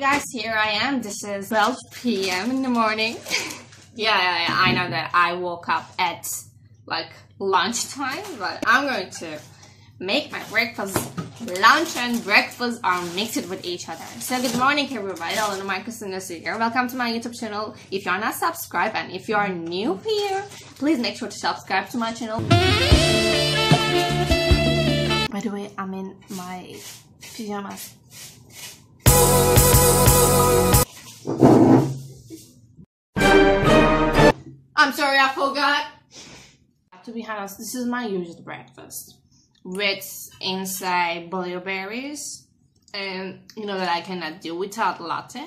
guys, here I am. This is 12 p.m. in the morning. Yeah, I know that I woke up at like lunchtime, but I'm going to make my breakfast. Lunch and breakfast are mixed with each other. So good morning everybody, Alana Marcus here. Welcome to my YouTube channel. If you are not subscribed and if you are new here, please make sure to subscribe to my channel. By the way, I'm in my pajamas. I'm sorry, I forgot. To be honest, this is my usual breakfast with inside blueberries, and you know that I cannot do without latte.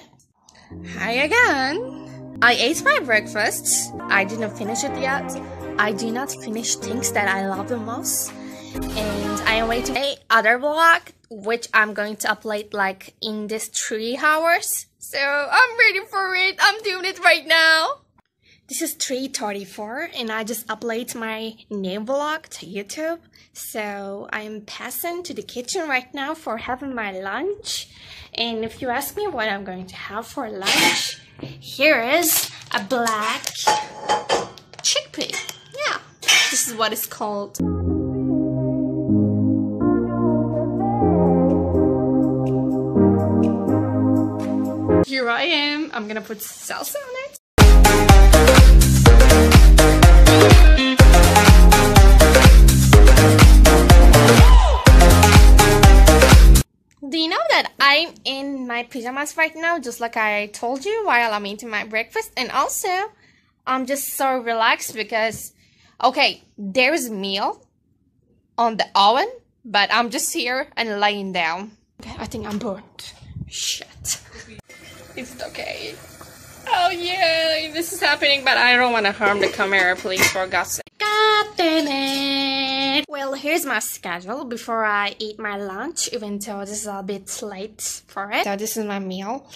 Hi again. I ate my breakfast. I didn't finish it yet. I do not finish things that I love the most, and I am waiting a other vlog which I'm going to upload like in this 3 hours. So I'm ready for it. I'm doing it right now. This is 3:34 and I just uploaded my new vlog to YouTube. So I'm passing to the kitchen right now for having my lunch. And if you ask me what I'm going to have for lunch, here is a black chickpea. Yeah, this is what it's called. Here I am. I'm gonna put salsa on it. Do you know that I'm in my pajamas right now, just like I told you, while I'm eating my breakfast? And also, I'm just so relaxed because, okay, there's meal on the oven, but I'm just here and laying down. Okay, I think I'm burnt. Shit. It's okay. Oh yeah, this is happening, but I don't want to harm the camera, please, for God's sake. God damn it! Well, here's my schedule before I eat my lunch, even though this is a bit late for it. So this is my meal,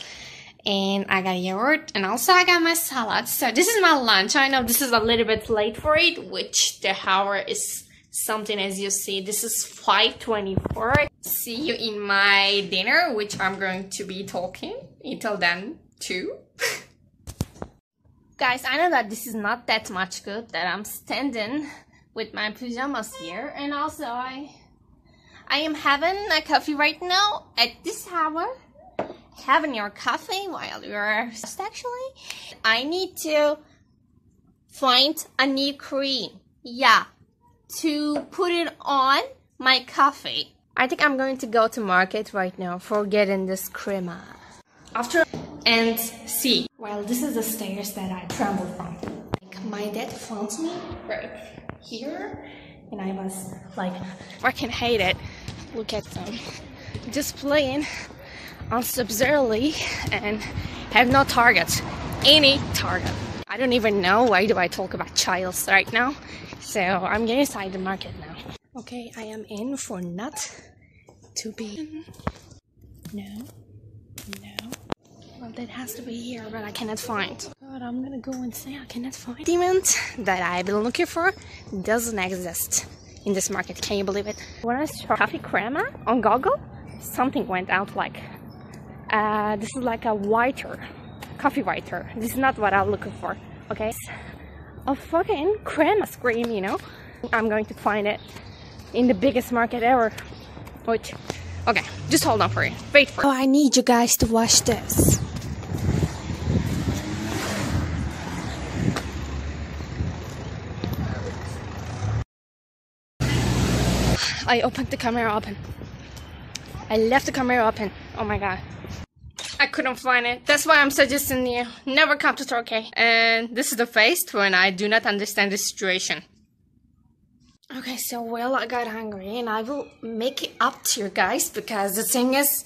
and I got yogurt, and also I got my salad. So this is my lunch. I know this is a little bit late for it, which the hour is something as you see. This is 5:24. See you in my dinner, which I'm going to be talking until then, too. Guys, I know that this is not that much good that I'm standing with my pajamas here, and also I am having a coffee right now at this hour. Having your coffee while you're actually. I need to find a new cream, yeah, to put it on my coffee. I think I'm going to go to market right now for getting this crema. After and see. Well, this is the stairs that I trembled from. Like, my dad found me right here, and I was like, I can hate it. Look at them, just playing on sub-zero and have no target, any target. I don't even know why do I talk about childs right now. So I'm getting inside the market now. Okay, I am in for not to be. No. Well, that has to be here, but I cannot find. God, I'm gonna go and say I cannot find. The event that I've been looking for doesn't exist in this market. Can you believe it? When I saw coffee crema on Google, something went out like, this is like a whiter, coffee whiter. This is not what I'm looking for, okay? It's a fucking crema cream, you know? I'm going to find it in the biggest market ever, which, okay, just hold on for it. Wait for it. Oh, I need you guys to watch this. I opened the camera open. I left the camera open. Oh my god. I couldn't find it. That's why I'm suggesting you never come to Turkey. And this is the phase when I do not understand the situation. Okay, so well, I got hungry and I will make it up to you guys because the thing is,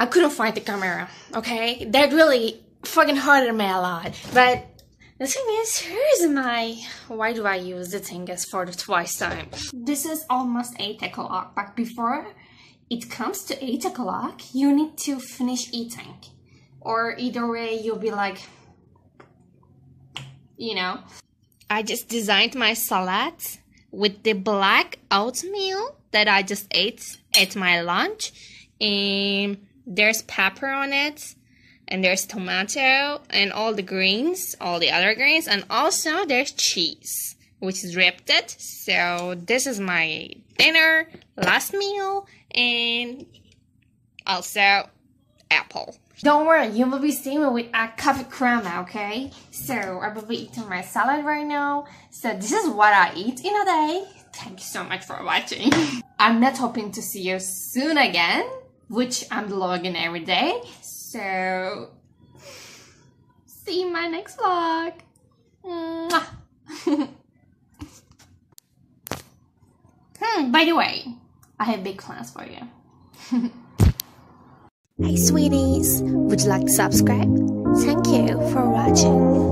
I couldn't find the camera, okay? That really fucking hurted me a lot. But the thing is, here's my... Why do I use the thing as for the twice time? This is almost 8 o'clock, but before it comes to 8 o'clock, you need to finish eating. Or either way, you'll be like, you know. I just designed my salad with the black oatmeal that I just ate at my lunch, and There's pepper on it, and there's tomato, and all the greens, all the other greens, and also there's cheese, which is wrapped it. So this is my dinner, last meal, and also apple. Don't worry, you will be seeing me with a coffee crema, okay? So I will be eating my salad right now. So this is what I eat in a day. Thank you so much for watching. I'm not hoping to see you soon again, which I'm vlogging every day. So see you in my next vlog. By the way, I have big plans for you. Hey sweeties, would you like to subscribe? Thank you for watching.